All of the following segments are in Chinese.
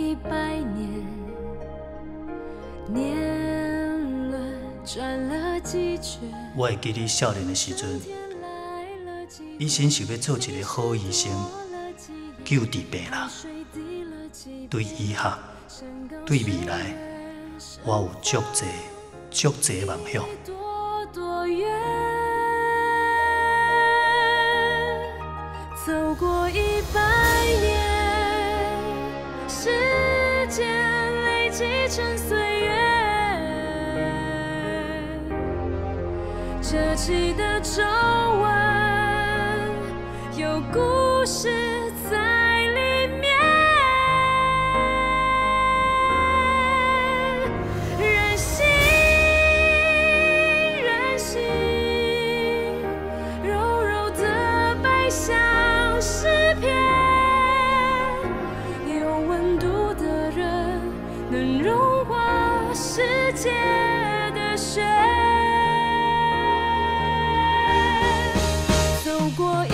100年，年轮转了几圈。我会记你少年的时阵，一心想要做一个好医生，救治病人。对医学，对未来，我有足侪梦想。走过100年。 时间累积成岁月，折起的皱纹有故事在里面。任性，任性，柔柔的悲像诗篇。 能融化世界的雪。走过100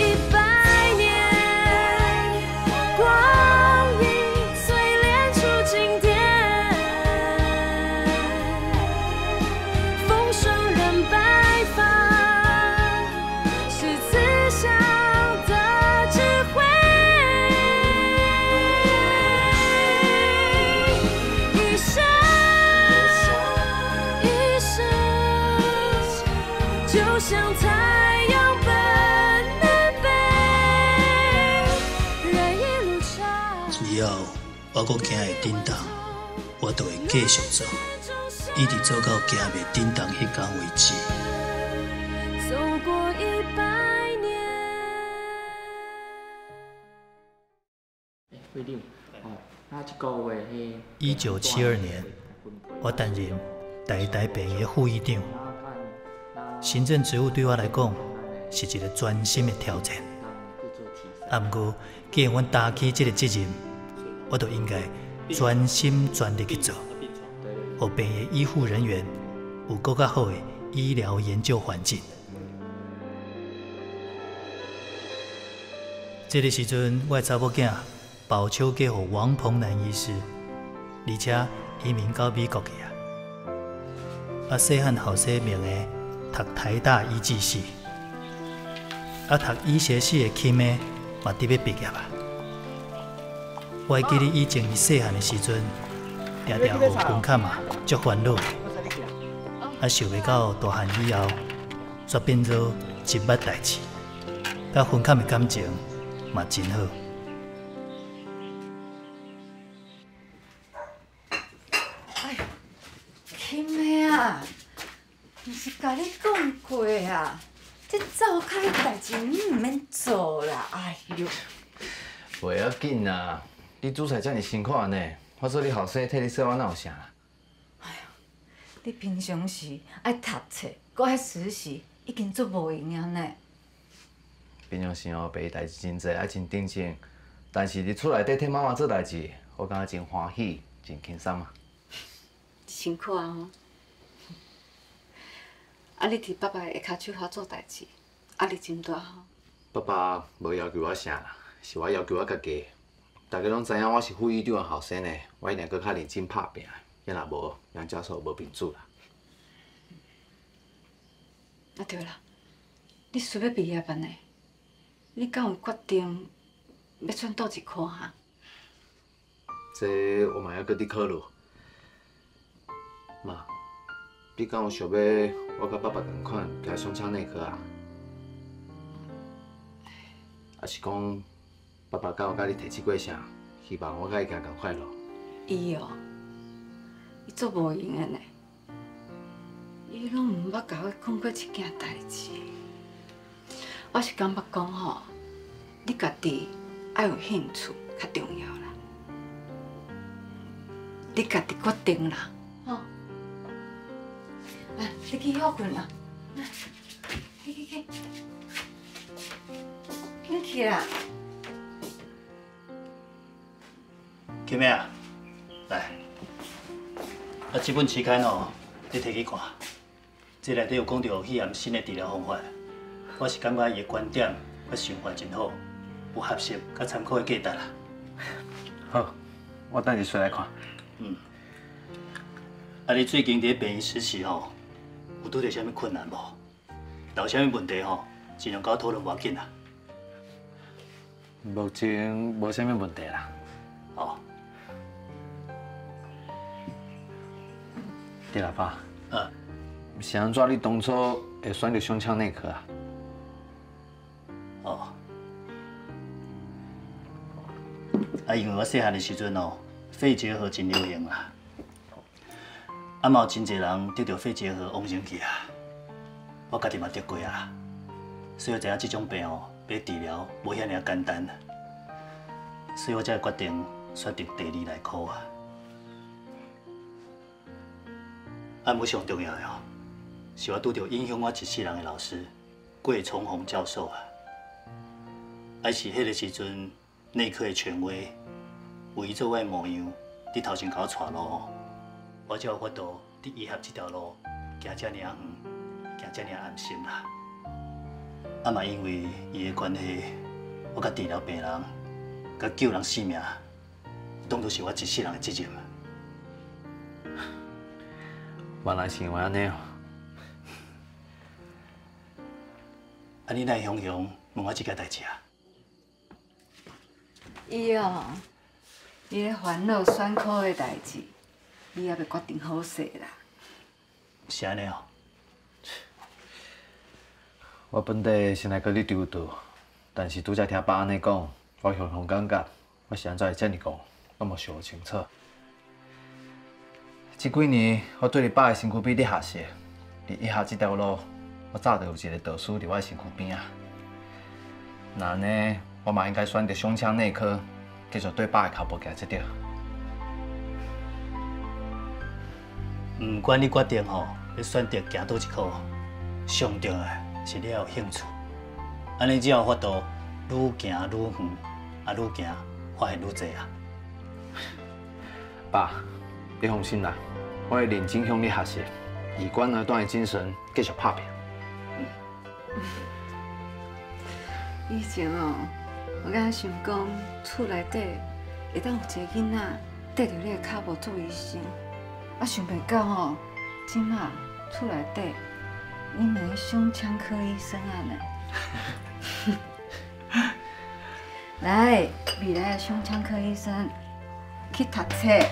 年，光阴淬炼出经典。风霜染白发，是慈祥的智慧。 就像太阳般南飞，人一路上。只要我搁行会振动，我就会继续做，一直做到行袂振动迄天为止。走过100年。规定哦，那一个月是。1972年，我担任台北的副议长。 行政职务对我来讲是一个全新的挑战，啊，不过既然阮担起这个责任，我就应该全心全力去做，让病的医护人员有更加好的医疗研究环境。这个时阵，我的查某囝宝秋嫁予王鹏南医师，而且移民到美国去啊。啊，细汉后生命的。 读台大医技系，啊，读医学系的起码嘛得要毕业啊。我会记得以前伊细汉的时阵，常常互分卡嘛，足烦恼的。啊，想袂到大汉以后，煞变做一捌代志，甲分卡的感情嘛真好。哎，金妹啊！ 毋是甲你讲过啊，这灶脚的代志你毋免做啦，哎呦！袂要紧啦，你煮菜遮尔辛苦呢，我说你后生替你洗碗哪有啥啦？哎呀，你平常时爱读册，搁爱实习，已经足无闲啊呢。平常时哦，别代志真济，也真认真，但是伫厝内底替妈妈做代志，我感觉真欢喜，真轻松啊。辛苦啊吼！ 啊！你伫爸爸的下骹手遐做代志，压力真大吼。爸爸无要求我啥啦，是我要求我家己。大家拢知影我是副院长的后生呢，我一定搁较认真拍拼。要若无，杨教授无面子啦。啊对啦，你想要毕业安尼，你敢有决定要选倒一科哈？这我嘛还搁伫考虑。妈，你敢有想要？ 我甲爸爸同款，也胸腔内科啊，也是讲爸爸甲我甲你提起过啥，希望我甲伊行同快乐。伊哦，伊足无闲的呢，伊拢毋捌甲我讲过一件代志。我是感觉讲吼，你家己爱有兴趣较重要啦，你家己决定啦，吼。 来，你去休困啦。来，去，你去啦。金妹啊，来，啊，这本期刊哦，你摕去看，这内底有讲到肺癌新的治疗方法，我是感觉伊的观点甲想法真好，有学习甲参考的价值啦。好，我等你洗来看。嗯。啊，你最近在病院实习吼，有拄着啥物困难无？有啥物问题吼，尽量甲我讨论，无要紧啦。目前无啥物问题啦。哦。对啦，爸。嗯。是安怎？你当初会选择胸腔内科啊？哦。 啊，因为我细汉的时阵哦，肺结核真流行啦，啊嘛有真侪人得着肺结核往生去啊，我家己嘛得过啊，所以知影这种病哦，要治疗无遐尔简单，所以我才会决定选择第二内科啊。啊，无上重要的哦，是我拄着影响我一世人的老师桂从宏教授啊，啊是迄个时阵。 内科的权威，为做我的模样，你头前甲我带路，我才有法度伫医学这条路行遮尔远，行遮尔安心啦。啊嘛，因为伊的关系，我甲治疗病人，甲救人性命，当作是我一世人的责任。原来是因为安尼哦。啊，你来雄雄问我这件代志啊？ 伊哦，伊咧烦恼选科的代志，伊也未决定好势啦。是安尼哦。我本地先来跟你丢道，但是拄才听爸安尼讲，我常常感觉我是安怎会这么戆，我无想清楚。这几年我对你爸的身躯边咧学习，伫以下这条路，我早就有一个导师伫我身躯边啊。那呢？ 我嘛应该选择胸腔内科，继续对爸的脚步行一条。不管你决定吼，你选择行倒一科，上重要是你要有兴趣。安尼只要有法度，愈行愈远，啊愈行发现愈济啊。爸，你放心啦，我会认真向你学习，以管而断的精神继续打拼。以前哦。 我刚想讲，厝内底会当有一个囡仔跟着你的脚步做医生，啊想袂到吼，即仔厝内底你们胸腔科医生啊呢？来，未来的胸腔科医生去读册。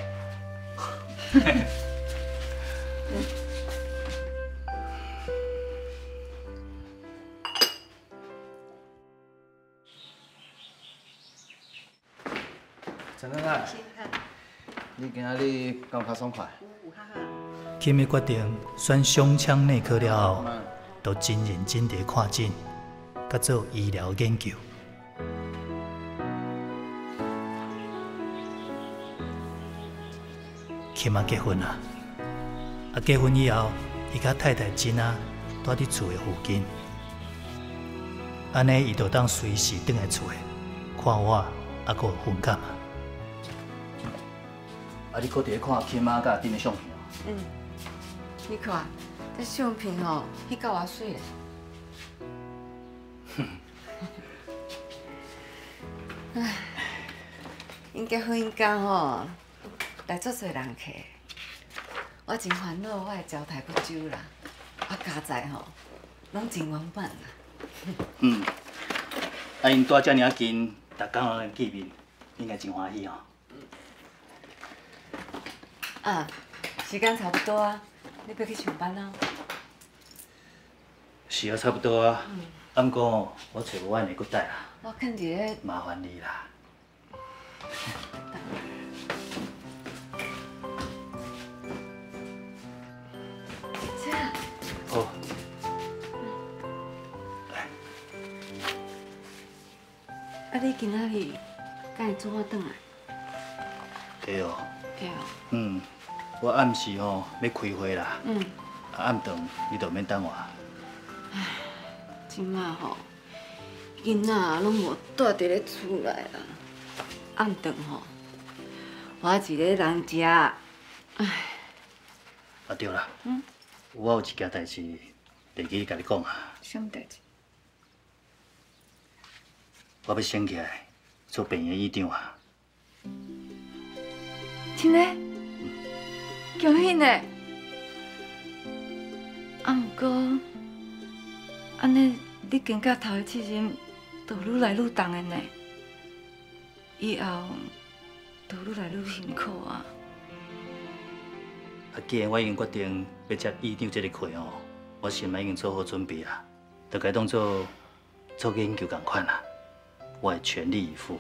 你今仔日感觉较爽快。金的决定选胸腔内科了后，都真认真地看诊，甲做医疗研究。金啊结婚啊，啊结婚以后，伊甲太太金啊住伫厝的附近，安尼伊就当随时转来厝看我，啊阁有分感啊。 啊！你搁伫咧看金妈甲恁的相片啊？嗯，你看，这相片哦，迄够啊水嘞。哼，唉，因结婚天吼，来足侪人客，我真烦恼，我的招待不周啦，啊家在吼，拢真圆满啦。嗯，啊因住遮尔近，逐天拢能见面，应该真欢喜哦。 啊，时间差不多啊，你要去上班啊？是啊，差不多啊。啊，不过我找无阮的骨带啦。我肯定咧。麻烦你啦。姐。哦。来。啊，你今仔日敢会做我转来？对哦。对哦。嗯。 我暗时吼要开会啦，啊暗顿你就免等我。唉，即摆吼，囡仔拢无住伫咧厝内啦，暗顿吼，我一个人食，唉。啊对啦，我有一件代志，得去甲你讲啊。什么代志？我要升起来做病院院长啊。真的，恭喜呢！啊，不过安尼，你肩胛头的责任就愈来愈重的呢，以后就愈来愈辛苦啊。啊，既然我已经决定要接院长这个课哦，我心内已经做好准备啊，就该当做研究同款啊，我会全力以赴。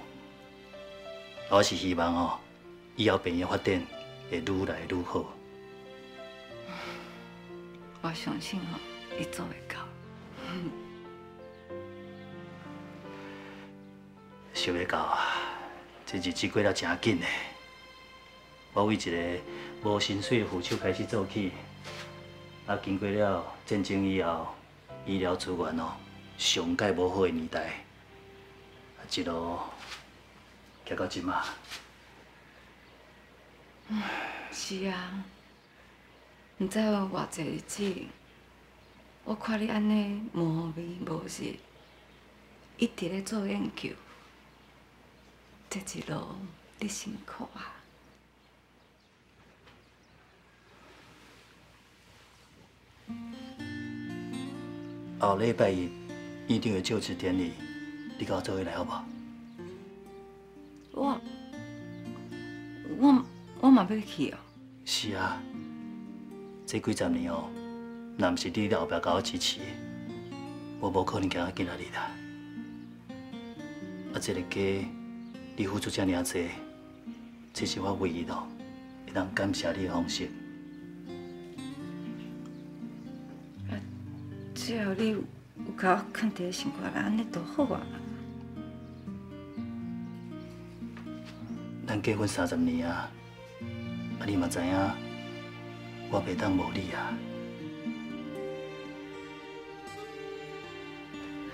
我是希望哦，以后病院发展会愈来愈好。我相信哦，你做会到。想袂到啊，这日子过了真紧嘞。我为一个无薪水的扶手开始做起，啊，经过了战争以后，医疗资源哦上界无好的年代，啊，一路。 行到即嘛，是啊，毋知有偌济日子，我看你安尼无眠无日，一直咧做研究，这一路你辛苦啊！后礼拜日院长的就职典礼，你甲我做伙来好无？ 我嘛要去哦。是啊，这几十年哦，若毋是你后壁甲我支持，我无可能行到今仔日啦。啊，这个家你付出遮尔济，这是我唯一哦会当感谢你的方式。啊，只要你有甲我肯定生活啦，安尼就好啊。 咱结婚30年啊，啊你嘛知影，我袂当无你啊。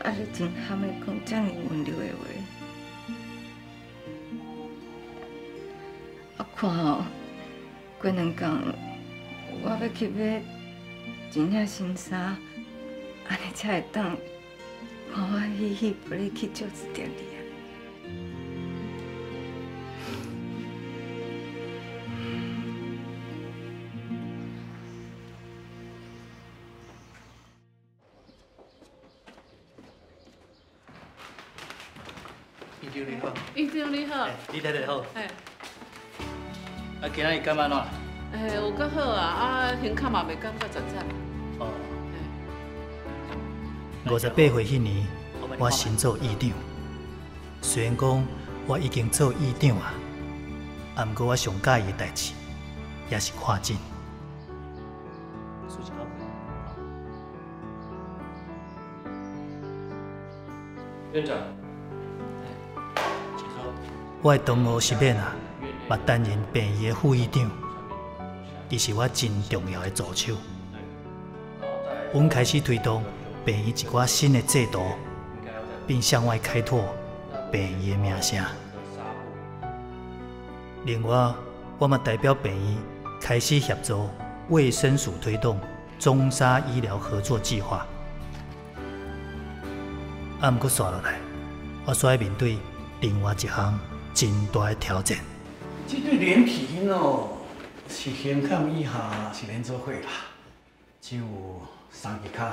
啊你真憨的讲这么温柔的话，啊看哦，过2天我要去买一件新衫，安尼才会当欢欢喜喜陪你去就职典礼。 你睇得好，哎，啊，今仔日感觉怎？哎，有较好啊，啊，胸腔嘛未感觉怎惨。哦，58岁迄年，我新做院长。虽然讲我已经做院长啊，啊，毋过我上喜欢的代志，也是看诊。 我的同学是免啊，也担任病院的副院长，伊是我真重要的助手。阮开始推动病院一寡新的制度，并向外开拓病院的名声。另外，我嘛代表病院开始协助卫生署推动中沙医疗合作计划。啊，毋过刷落来，我煞要面对另外一项 真大的挑战。这对连体婴哦，是胸腔以下是连做伙啦，只有3只脚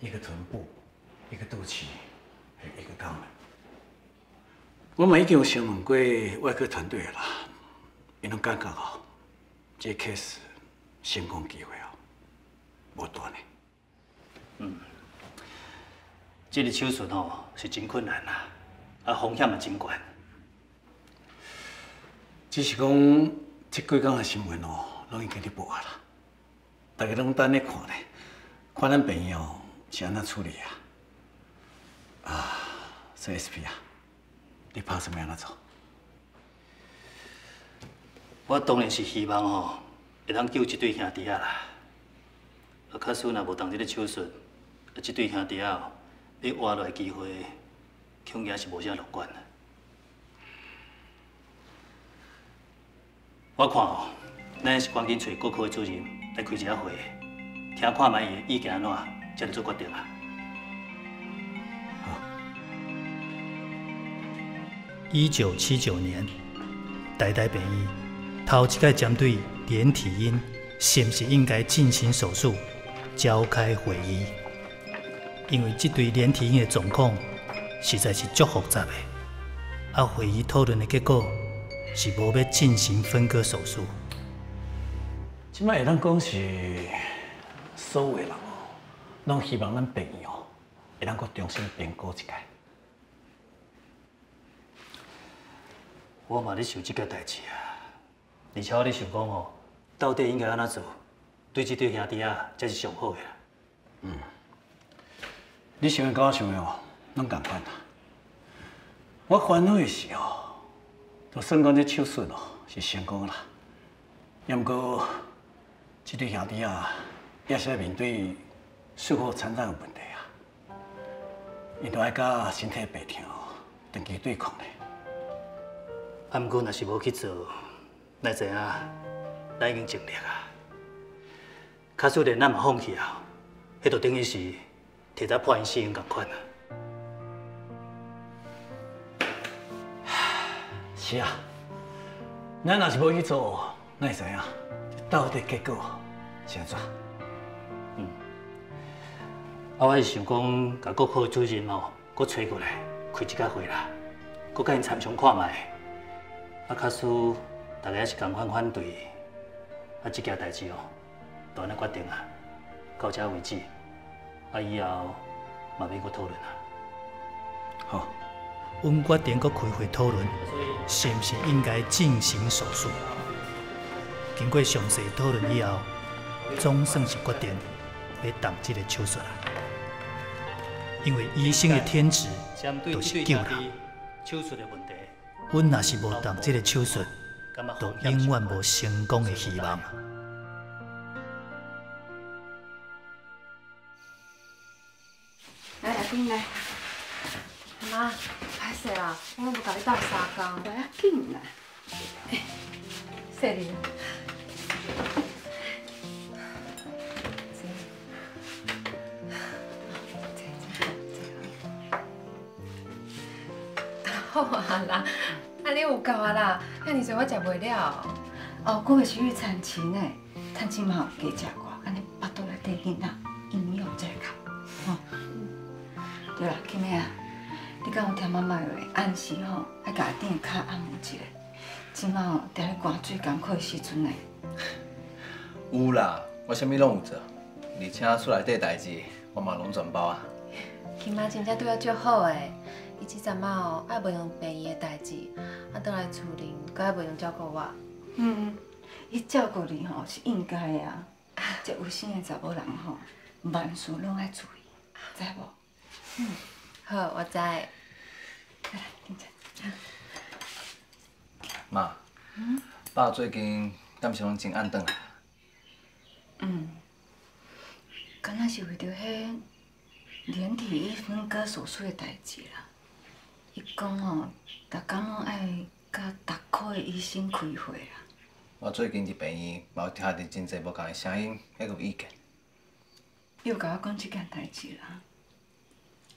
，1个臀部，1个肚脐，还有1个肛门。我嘛已经有询问过外科团队啦，因拢感觉哦，这 case 成功机会哦，无大呢。嗯，这个手术哦是真困难啦，啊风险也真高。 只是讲，这几天的新闻哦，拢已经伫报啊啦，大家拢等咧看咧，看咱病院哦是安怎处理啊？啊，所以 SP 啊，你打算要安怎做？我当然是希望哦，会当救这对兄弟啊啦。啊，假使若无动这个手术，啊，这对兄弟啊，要活落来机会，恐惊是无啥乐观啊。 我看哦，咱是赶紧找各科的主任来开一下会，听看卖伊的意见安怎，才来做决定啊。好。1979年，台大病院头一届针对连体婴是毋是应该进行手术，召开会议，因为这对连体婴的状况实在是足复杂的。啊，会议讨论的结果是无要进行分割手术。即摆会咱讲是所有的人哦，拢希望咱病院哦会咱阁重新评估一下。 我嘛咧想这个代志啊，而且我咧想讲哦，到底应该安怎做，对这对兄弟啊才是上好个。嗯，你想的跟我想的哦，拢同款啦。我烦恼的是哦，就算讲这手术哦是成功啦，也毋过这对兄弟啊也是要面对术后残障的问题啊，伊都爱甲身体病痛长期对抗咧。 啊，毋过若是无去做，咱知影，咱已经尽力啊。假使连咱嘛放弃啊，迄就等于是提早破因死因同款啊。是啊，咱若是无去做，咱会知影到底结果是安怎？嗯。啊，我是想讲，甲国科主任哦，搁找过来开一下会啦，搁甲因参详看卖。 啊，假使大家也是共款反对，啊，这件代志哦，就安尼决定啊，到这为止，啊，以后嘛免阁讨论啊。好，阮决定阁开会讨论，是毋是应该进行手术？经过详细讨论以后，总算是决定要动这个手术啦。因为医生的天职就是救人。手术的问题。 阮若是无动这个手术，就永远无成功的希望。来，阿丁来，妈，歹势啦，我无甲你斗相共，袂要紧啦。谢你。好啊啦。 啊，你有够啊啦！遐尼侪我食袂了。哦，我咪是去餐厅诶，餐厅嘛有加食寡，安尼巴肚内底囡仔营养才够。吼、哦，对啦，金妹啊，你敢有听妈妈话？暗时吼爱家己垫脚按摩一下。即摆哦，踮咧汗水艰苦诶时阵诶。有啦，我啥物拢有做，而且厝内底代志我嘛拢全包啊。金妈真正对我足好诶。 伊即阵仔哦，也袂用病院诶代志，啊，倒来厝里，阁也袂用照顾我。嗯，伊照顾你吼是应该诶啊。即有生诶查某人吼，万事拢爱注意，知无？嗯，好，我知。来，丁姐。妈，爸最近敢是拢真暗顿啊？嗯，敢若是为着迄连体婴分割手术诶代志啦。 伊讲哦，逐天拢爱甲逐科的医生开会啦。我最近伫病院，嘛有听到真侪无同的声音，迄有意见。伊有甲我讲即件代志啦，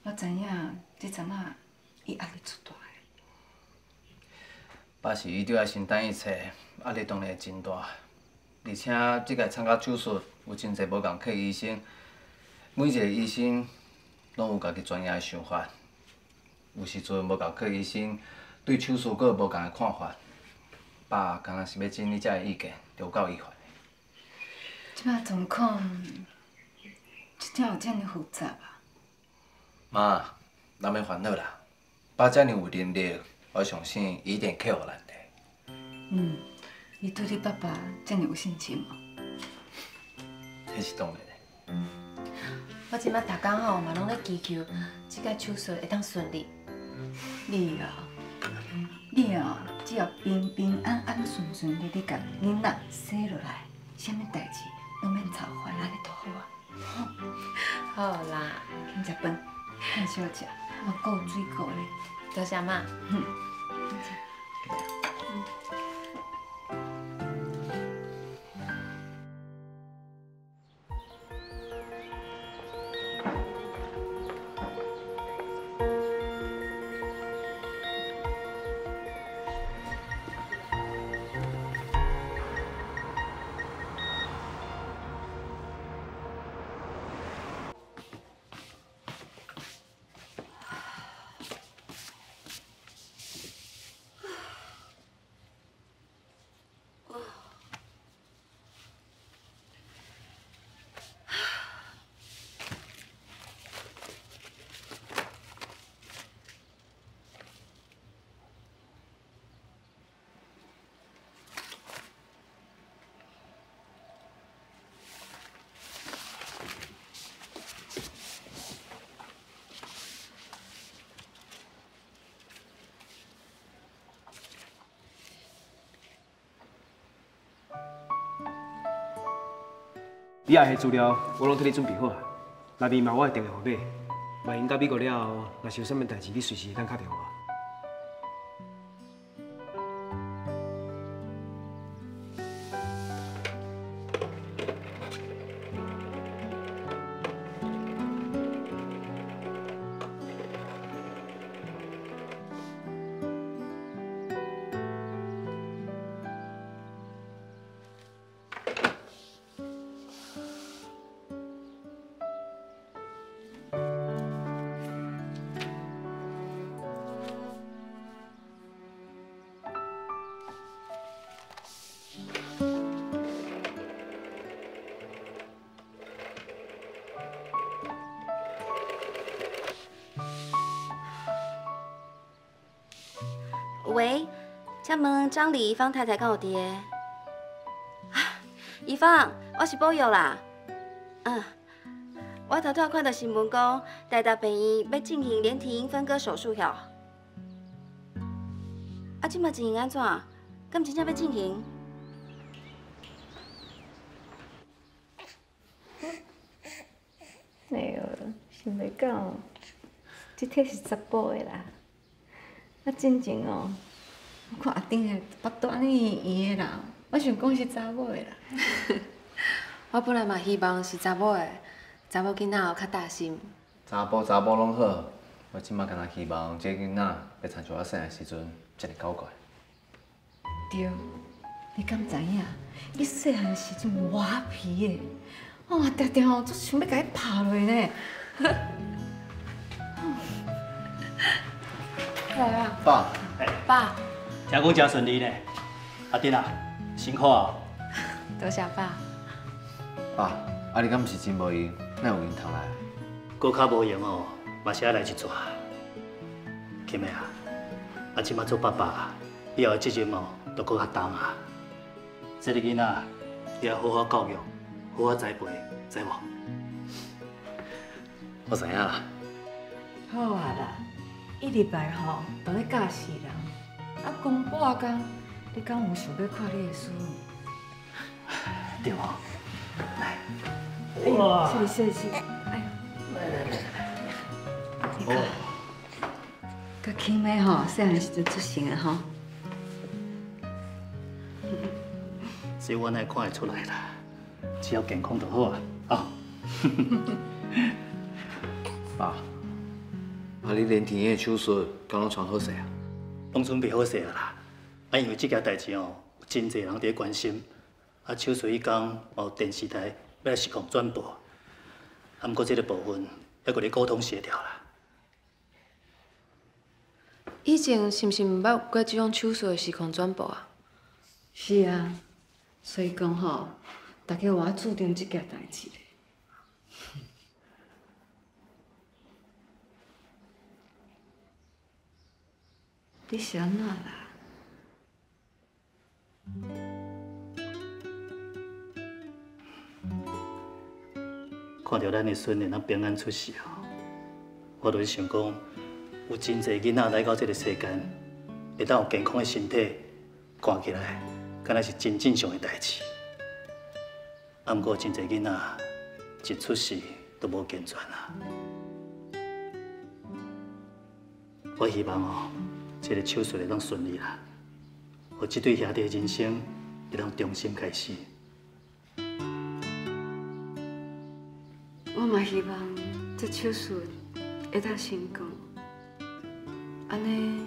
我知影，即阵仔伊压力足大个。爸是伊对爱承担一切，压力当然真大。而且即个参加手术有真侪无同科医生，每一个医生拢有家己专业的想法。 有时阵无共科医生对手术阁有无共个看法，爸敢若是要整理遮个意见，就有够遗憾。即摆状况真正有遮尔复杂啊！妈，咱免烦恼啦，爸遮尔有能力，我相信伊一定克服难题。嗯，你对你爸爸遮尔有信心无？迄是当然嘞。我即摆逐工吼嘛拢咧祈求即个手术会当顺利。 你哦，只要平平安安、顺顺利利，甲囡仔生落来，啥物代志拢免操烦，安尼就好啊。好啦，先食饭，很少食，嘛够有水果咧。多谢妈。你爱的资料，我拢替你准备好啊。内面嘛，我会定会互买。万一到美国了后，若是有啥物代志，你随时会当打电话。喂，请问张丽芳太太敢有伫个？啊，怡芳，我是保佑啦。嗯，我头拄仔看到新闻讲，台大病院要进行连体婴分割手术了。啊，即卖情形安怎？敢真正要进行？哎呦，想袂到，这体是查甫的啦。 啊，真正哦，我看阿丁个巴肚安尼圆个啦，我想讲是查某个啦。我本来嘛希望是查某个，查某囡仔哦较大心。查甫拢好，我即马干那希望这囡仔袂参像我细个时阵遮尔搞怪。对，你敢知影？伊细汉时阵顽皮个，哇，常常哦，足想要甲伊拍落呢。爸，爸，听讲真顺利呢，阿丁啊，辛苦啊！多谢爸。爸，啊你敢毋是真无闲，哪有闲通来？搁较无闲哦，嘛是爱来一撮。金妹啊，啊即摆做爸爸，以后责任哦，都搁较重啊。这个囡仔要好好教育，好好栽培，知无？我知影啦。好啊啦。 一礼拜吼，都咧教死人，啊，讲半工，你敢有想要看你的书？对哦，来，哇，是，哎，来，你看，甲起妹吼，细汉时阵出生的吼，所以我乃看会出来啦，只要健康就好啊，啊，爸。 啊！你连体婴的手术，敢拢穿好势啊？拢准备好势啊啦！啊，因为这件代志哦，有真侪人伫关心。啊，手术迄天，有电视台要来实况转播。啊，毋过这个部分，还搁咧沟通协调啦。以前是毋是毋捌有过这种手术的实况转播啊？是啊，所以讲吼，大家我注重这件代志。 你是安怎啦？看到咱的孙会那平安出世哦，我就是想讲，有真侪囡仔来到这个世间，会当有健康的身体，看起来敢若是真正常的代志。啊，不过真侪囡仔一出世都无健全啊。我希望哦。 这个手术会当顺利啦，互这对兄弟人生会当重新开始。我嘛希望这手术会当成功，安尼，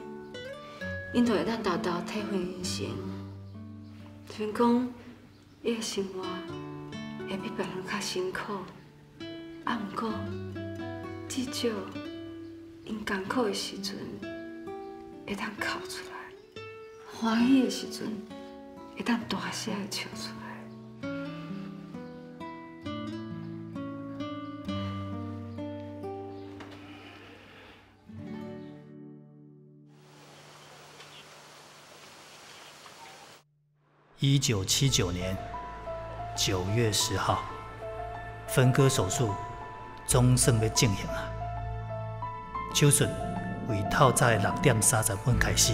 因就会当偷偷体会人生。听讲，伊的生活会比别人较辛苦，啊，不过至少因艰苦的时阵。 会当哭出来，欢喜的时阵会当大声的笑出来。1979年9月10号，分割手术总算要进行啊，手术。 为透早6:30开始。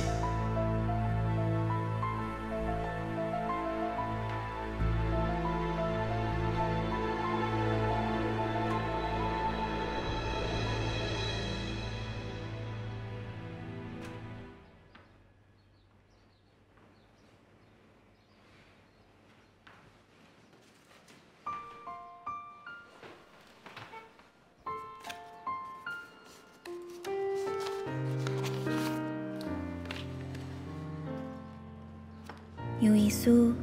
杨医师，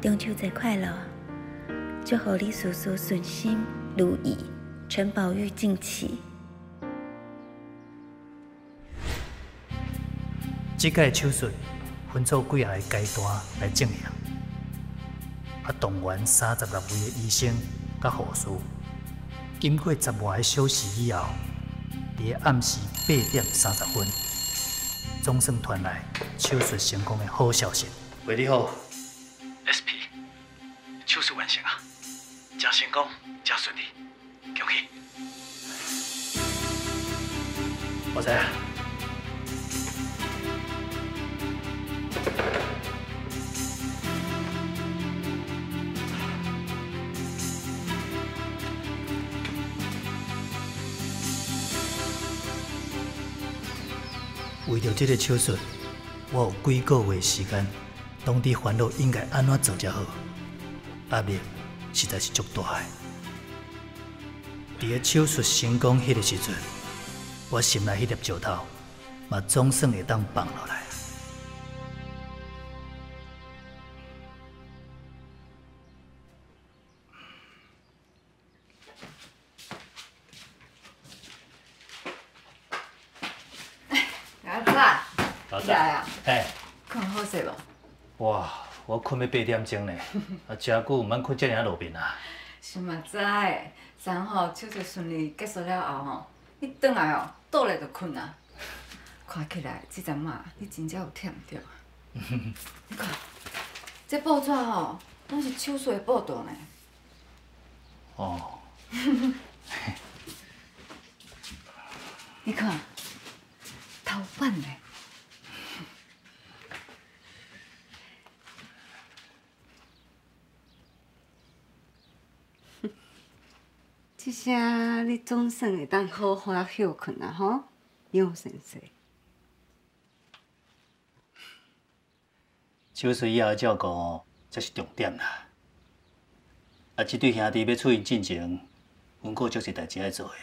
中秋节快乐！祝福你事事顺心如意，陈宝玉进气。这届手术分做几下阶段来进行，动员36位的医生甲护士，经过10外个小时以后，伫暗时8点30分，总算传来手术成功的好消息。 喂，你好 ，SP， 手术完成啊，真成功，真顺利，恭喜！我知啊。为着这个手术，我有几个月时间。 拢伫烦恼应该安怎做才好，压力实在是足大诶。伫个手术成功迄个时阵，我心内迄粒石头嘛总算会当放落来。阿仔，阿仔啊，哎，困好势无？ 哇，我困要8点钟呢，啊，真久毋免困遮尔落面啊。是嘛知，昨吼手术顺利结束了后吼，你转来哦，倒来就困啊。看起来即阵啊，你真正有忝着。你看，这报纸吼，拢是手术的报道呢。哦。你看，头版呢。 即声你总算会当好好啊休困啊吼，杨先生。手术以后照顾才是重点啦。啊，即对兄弟要出院进前，阮阁足侪代志要做诶，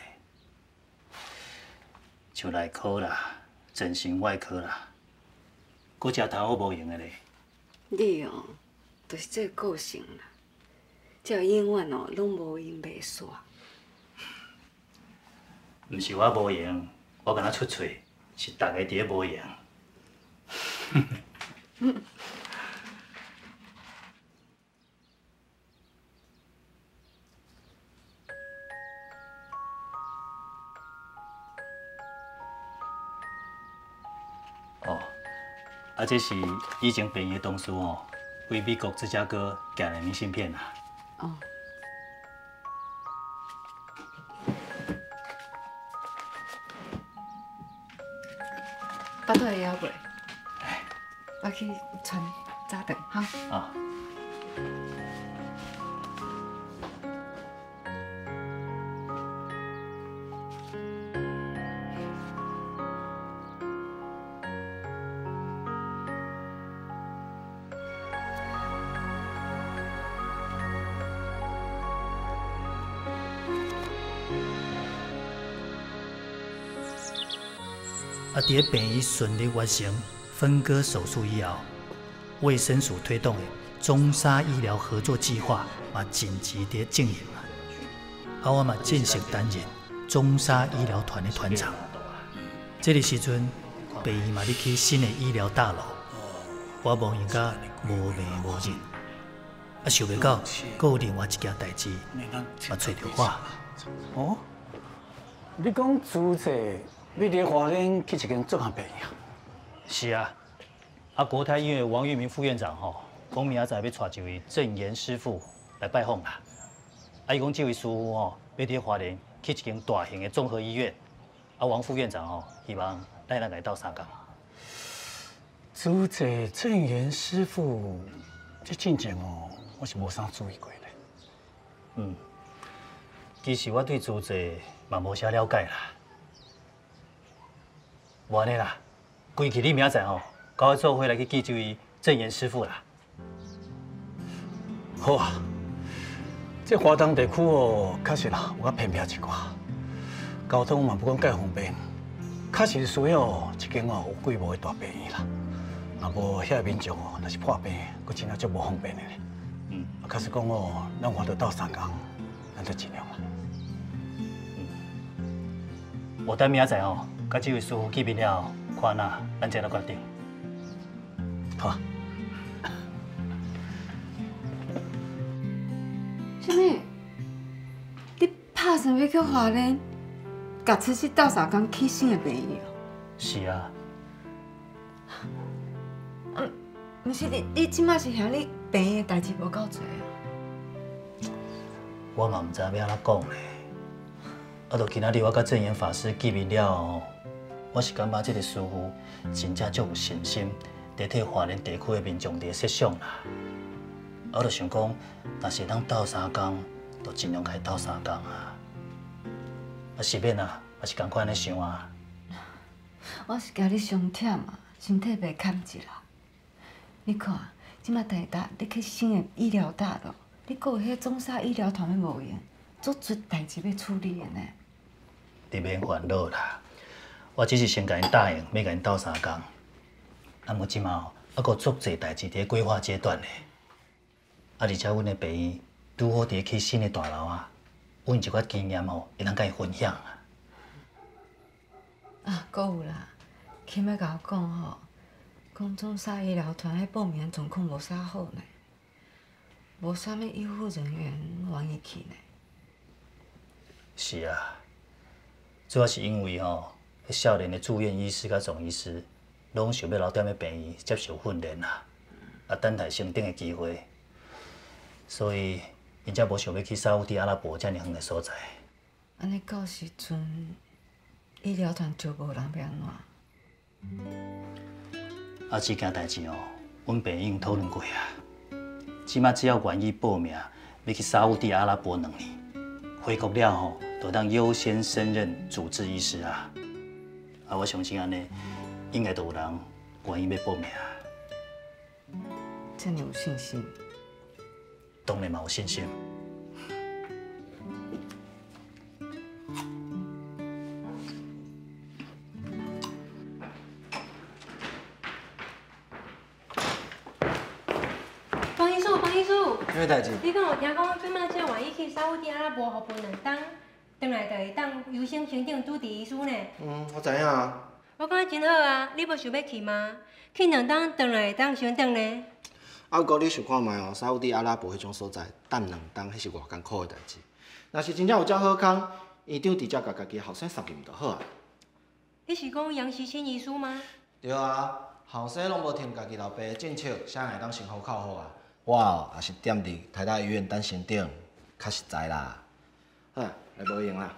像内科啦、整形外科啦，阁食头好无用诶咧。你哦，就是这个性啦，即永远哦拢无用袂煞。 毋是我无用，我敢若出嘴，是大家伫咧无用。哦，啊，这是以前病院同事哦，为美国芝加哥寄来明信片啊。哦。 巴肚会枵袂？我去传早顿，哈。啊。啊！伫个病院顺利完成分割手术以后，卫生署推动的中沙医疗合作计划嘛，紧急伫进行啊。啊，我嘛正式担任中沙医疗团的团长。这个时阵，病院嘛，你去新的医疗大楼，我望伊个无名无人，啊，想袂到，阁有另外一件代志嘛，找着我。哦，你讲主持？ 你伫华联去一间综合病院？是啊，啊国泰医院王玉明副院长吼，讲明仔载要带一位郑言师傅来拜访啦。啊，伊讲这位师傅吼，要伫华联去一间大型的综合医院。啊，王副院长吼，希望咱来斗相共。主宰郑言师傅，这进前哦，我是无啥注意过咧。嗯，其实我对主宰嘛无啥了解啦。 无安尼啦，规气你明仔载吼，甲我做伙来去见这位郑言师傅啦。好啊，这华东地区哦，确实啦，有较偏僻一寡，交通嘛不讲介方便，确实需要一间哦有规模的大病院啦。啊无遐民众哦，若是破病，佫真正足无方便的。嗯，啊，假使讲哦，咱活得到3天，咱就尽量啦。嗯，我等明仔载哦，甲这位师傅见面了后，看哪咱再来决定。好。 什么？你打算要去华人，甲出去斗相共起性的朋友？是啊。嗯，不是你即摆是遐你病的代志无够多啊。我嘛唔知要安怎讲咧。啊，到今仔日我甲正言法师见面了后，我是感觉这个师傅真正足有信心，在替华人地区的民众在设想啦。 我就想讲，若是咱斗3天，就尽量该斗3天啊。啊，是免啊，也是同款安尼想啊。我是惊你伤忝啊，身体袂堪一啦。你看，即摆台达你去新的医疗大楼，你阁有迄中山医疗团的无用，足侪代志要处理的呢。你免烦恼啦，我只是先甲因答应，要甲因斗3天。那么即摆哦，还阁足侪代志伫规划阶段咧。 啊！而且阮的病院拄好伫起新的大楼啊，阮一寡经验哦，会通甲伊分享啊。啊，阁有啦，起码甲我讲吼，讲中山医疗团迄报名状况无啥好呢，无啥物医护人员愿意去呢。是啊，主要是因为吼，迄少年的住院医师甲总医师，拢想要留踮咧病院接受训练啊，啊等待升等的机会。 所以，因才无想要去沙烏地阿拉伯遮尔远的所在。安尼到时阵，医疗团招无人要安怎？啊，这件代志哦，阮爸已经讨论过啊。即马只要愿意报名，要去沙烏地阿拉伯2年，回国了后，就当优先升任主治医师啊。啊，我相信安尼，应该都有人愿意要报名。真有信心。 当然嘛有信心。方医师，方医师，咩代志？你讲有听讲，即摆只愿意去沙烏地阿拉伯服务2冬，回来就会当优先升等主治医师呢？嗯，我知影啊。我感觉真好啊，你无想要去吗？去2冬，回来会当升等呢？ 啊，不过你想看卖哦，沙烏地阿拉伯迄种所在，等2冬，迄是偌艰苦诶代志。若是真正有遮好康，院长直接甲家己后生送入就好啊。你是讲杨时清医师吗？对啊，后生拢无听家己老爸诶政策，啥会当先好靠好啊？我哦，也是踮伫台大医院等先定，较实在啦。好，来无用啦。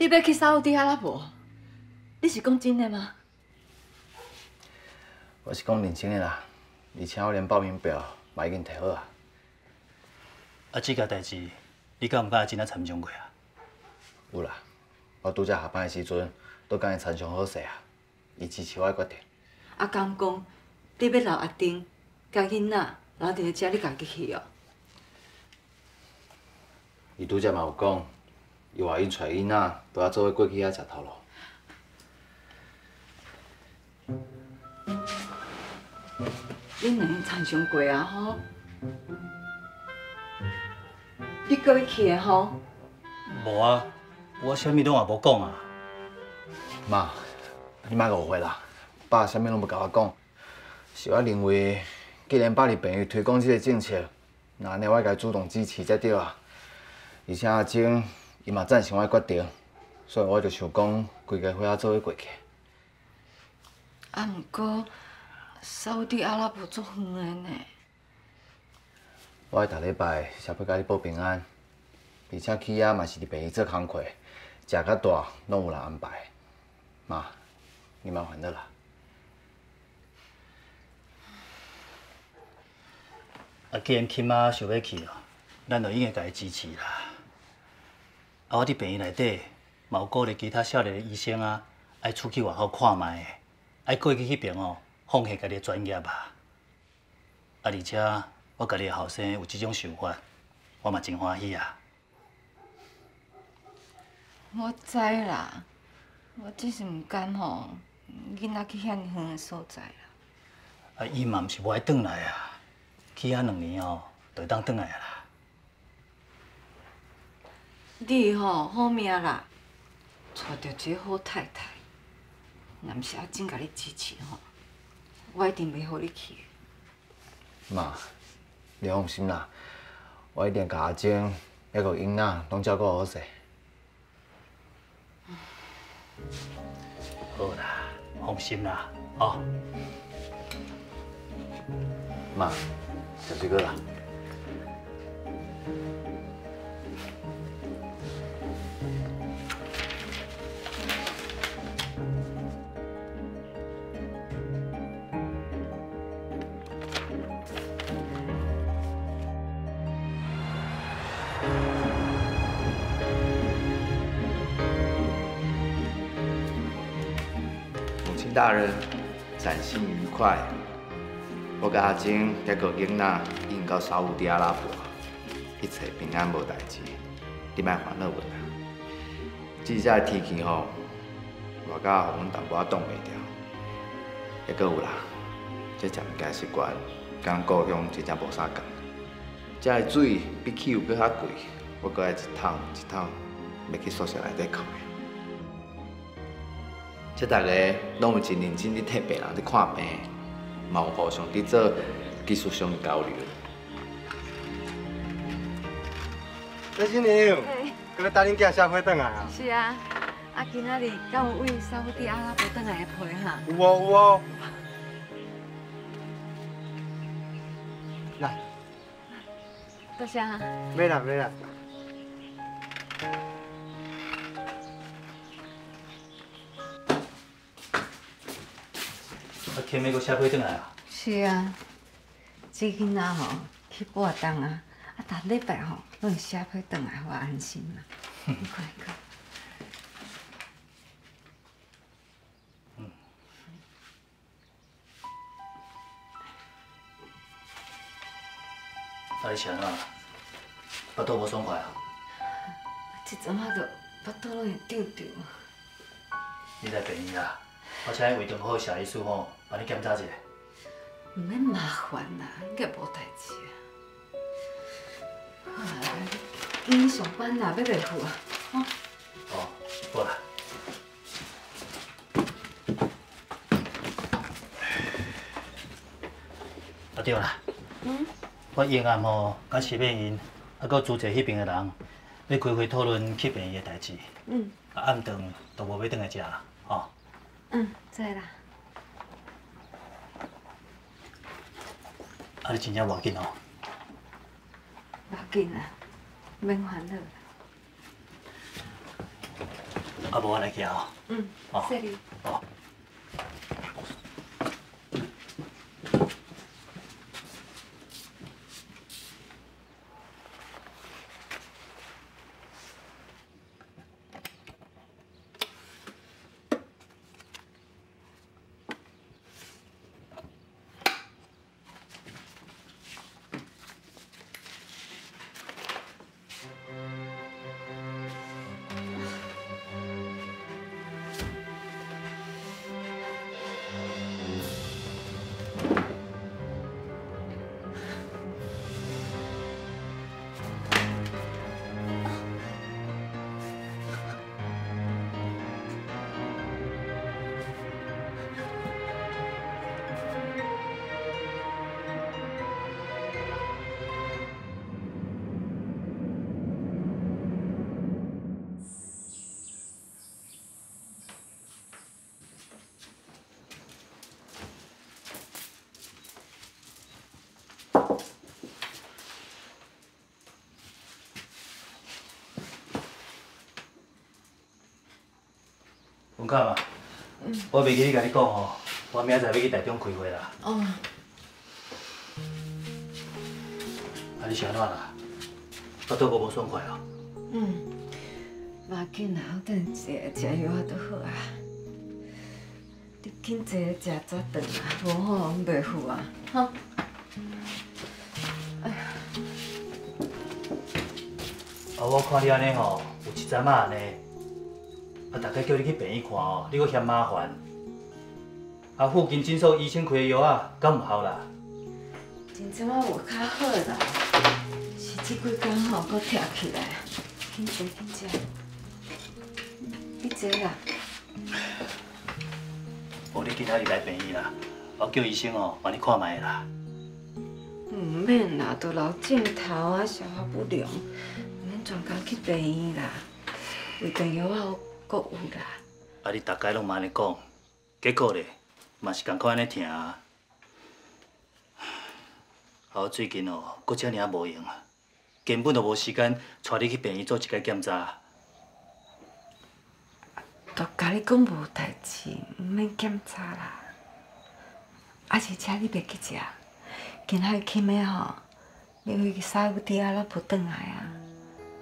你要去沙烏地阿拉伯？你是讲真的吗？我是讲认真的啦，而且我连报名表嘛已经摕好啊。啊，这件代志，你敢唔敢真啊参详过啊？有啦，我拄则下班的时阵，都甲伊参详好势啊。伊支持我的决定。啊，敢讲你要留阿丁，甲囡仔留伫个家，你家己去哦。伊拄则嘛有讲。 伊话因带囡仔，都要做伙过去遐食头路。恁两个参详过啊吼？你过去的吼？无啊，我啥物拢也无讲啊。妈，你莫误会啦，爸啥物拢无甲我讲。是我认为，既然爸伫病院推广这个政策，那安尼我该主动支持才对啊。而且阿种。 伊嘛赞成我决定，所以我就想讲，规家伙仔做伙过去。啊，毋过沙烏地阿拉伯足远个呢。我逐礼拜是要甲你报平安，而且去遐嘛是伫病院做工课，食较大拢有人安排。妈，你莫烦恼啦。啊，既然亲妈想要去咯，咱就应该家支持啦。 啊！我伫病院内底，嘛有鼓励其他少年的医生啊，爱出去外口看卖，爱过去迄边哦，放下家己的专业啊。而且我家己后生有这种想法，我嘛真欢喜啊。我知啦，我只是唔敢吼，囡仔去遐尼远的所在啦。啊，伊嘛唔是无爱转来啊，去遐2年哦，就当转来啦。你吼好命啦，娶着一个好太太。 若毋是阿珍甲你支持吼，我一定袂互你去的。妈，你放心啦，我一定甲阿珍，还有囡仔拢照顾好势。好啦，放心啦，哦。妈，小水哥啦。 大人，散心愉快。我甲阿珍还佫囡仔已经到沙烏地阿拉伯，一切平安无代志，你莫烦恼我啦。即下天气吼，热到互阮淡薄仔挡袂住。还佫有啦，即食物件习惯，甲故乡真正无相共。即个水比汽油佫较贵，我佫爱一桶，要去宿舍内底放。 即大家拢有真认真伫替病人伫看病，嘛有互相伫做技术上的交流。李新娘，今日带恁囝下回转来啊？是啊，啊今仔日敢有位沙烏地阿拉伯转来的陪哈？有哦有哦。来，多谢哈。没啦没啦。 天美阁写批转来啊！是啊，这囡仔吼去半冬啊，啊，逐礼拜吼拢会写批转来，我安心啦。你看一看。嗯。阿贤啊，巴肚无爽快啊？即阵啊，着巴肚拢会胀胀。你来便宜啊！ 我请胃肠科谢医师吼，帮你检查一下。唔免麻烦啦，应该无代志啊。啊，你上班啦，要袂赴啊？吼。哦，好啦。啊对啦。嗯。我夜暗吼，甲徐美英，啊，搁朱姐迄边的人，要开会讨论去病院的代志。嗯。啊，暗顿都无要转来食啦，吼。 嗯，知啦。啊，你真正要紧哦。要紧啊，免烦恼啦。啊，无我来行哦。嗯，谢你。哦。你看嘛，我袂记你甲你讲吼，我明仔载要去台中开会啦。哦。啊，你是安怎啦？巴肚阁无爽快哦。嗯，嘛紧啦，我等食药啊就好啊。你紧坐，食早顿啊，无好拢袂赴啊，哈。啊，我看你安尼吼，有一阵仔安尼，啊，大概叫你去病院看哦，你阁嫌麻烦。啊，附近诊所医生开的药啊，敢有效啦？真阵仔有较好啦，是这几天吼，阁疼起来。紧坐，紧坐，你坐啦。哦，你今仔日来病院啦，我叫医生哦，帮你看卖啦。 唔免啦，都老镜头啊，消化不良，唔免专工去病院啦。胃肠药啊，阁有啦。啊，你大概拢嘛安尼讲，结果咧，嘛是共款安尼疼啊。啊，我最近哦，阁遮尔啊无闲啊，根本就无时间带你去病院做一个检查。都甲你讲无代志，唔免检查啦。啊，是请你别去食。 今仔日起码吼，你去西府底啊，咱无转来啊。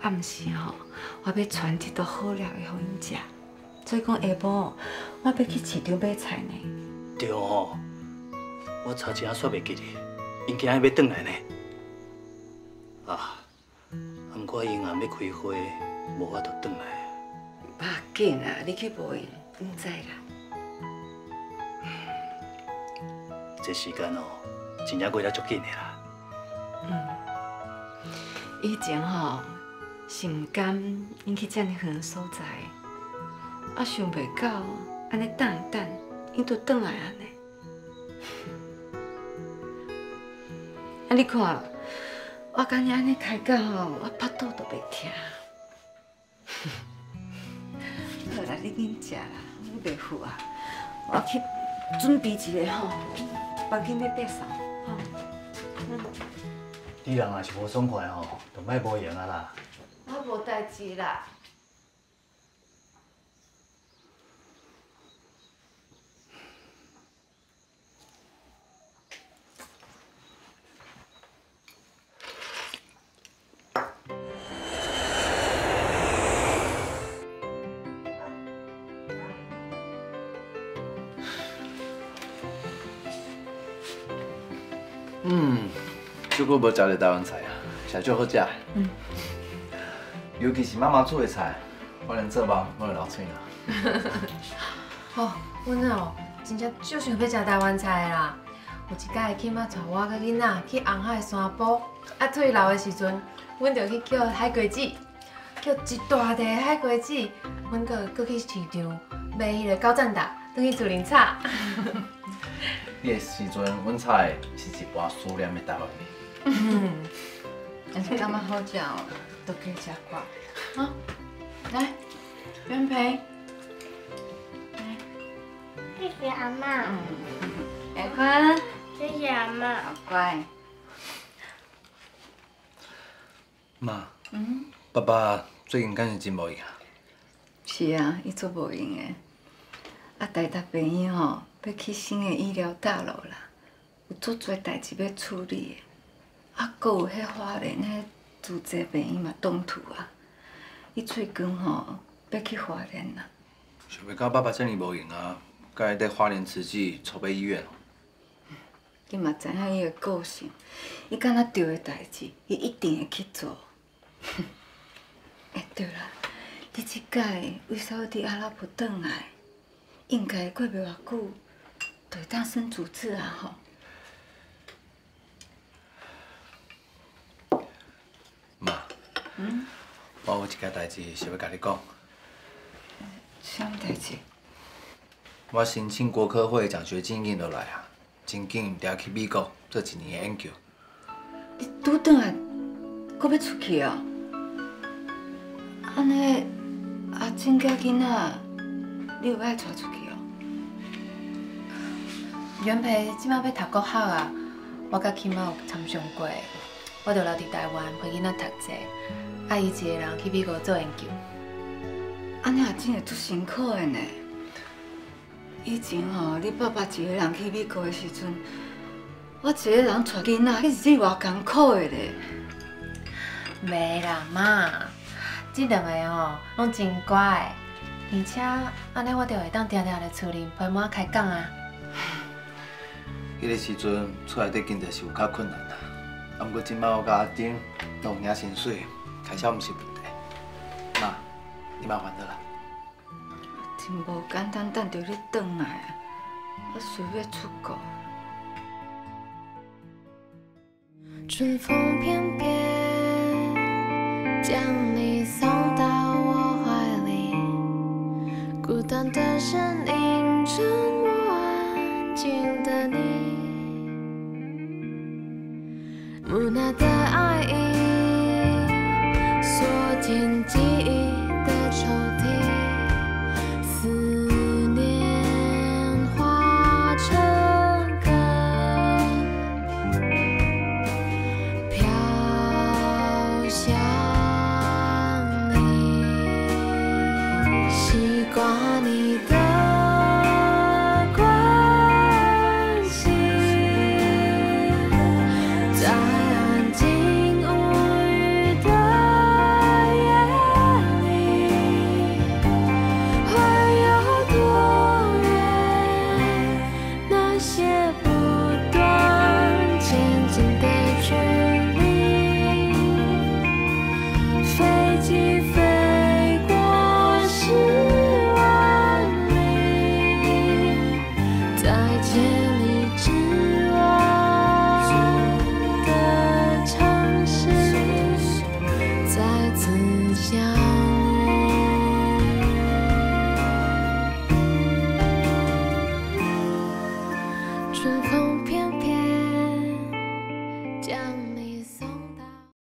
啊，毋是吼，我要传一道好料的互因食。所以讲下晡，我要去市场买菜呢。对吼，我差一下煞袂记哩，因今仔要转来呢。啊，毋过因啊要开会，无法度转来。别紧啊，你去无闲，毋知啦。这时间哦。 真正过了足紧的啦。嗯，以前吼是唔甘因去遮尔远所在，啊想袂到安尼等一等，因都转来安尼。啊，你看，我今日安尼开讲吼，我巴肚都袂疼。好啦，你紧食啦，你袂赴啊，我去准备一下吼，房间要打扫。 你人也是无爽快吼，就莫无闲啊啦。我无代志啦。足久无食着台湾菜啊，真足好食。嗯，尤其是妈妈煮的菜，我连做梦我都流嘴啦。哦，阮哦，真正足想要食台湾菜啦。有一摆起码带我甲囡仔去红海山埔，啊，退流的时阵，阮就去叫海瓜子，叫一大袋海瓜子，阮阁去市场买迄个高赞达，倒去自然炒。你的时阵，阮炒的是一盘熟练的台湾面。 嗯，但是感觉好食哦，都可以吃寡。啊，来，元培，来，谢谢阿妈。嗯，阿坤，谢谢阿妈。乖。妈。嗯。爸爸最近敢是真无闲啊？是啊，伊做无闲的。啊，台大病院吼，要起新的医疗大楼啦，有足侪代志要处理的。 啊，阁有迄花莲迄自济病院嘛，动土啊！伊最近吼要去花莲啦。想袂到爸爸遮尔无闲啊，佮伊在花莲慈济筹备医院哦。你嘛知影伊个个性，伊敢若对个代志，伊一定会去做。哎对啦，你即届为啥伫阿拉伯转来？应该过袂偌久，就当升主治啊吼。 妈，嗯，我有一件代志是要甲你讲。什么代志？我申请国科会奖学金紧落来啊，真紧就要去美国做一年的研究。你拄转来，搁要出去啊？安尼，阿珍甲囡仔，你有爱带出去哦？元培即摆要读国校啊，我甲起码有参详过。 我就留伫台湾陪囡仔读册，啊，伊一个人去美国做研究，安尼也真会足辛苦的呢。以前吼，你爸爸一个人去美国的时阵，我一个人带囡仔，迄是偌艰苦的咧。袂啦，妈，即两个吼拢真乖，而且安尼我就会当常常来厝里陪妈开讲啊。迄个时阵厝内底经济是有较困难啦。 啊，不过今摆我甲阿丁都有领薪水，开销毋是问题。你麻烦着啦。真无简单，等到你转来啊，我想要出国。春风翩翩，将你送到我怀里，孤单的身影，沉默安静的你，木讷的爱意，锁进记忆的抽屉。 下。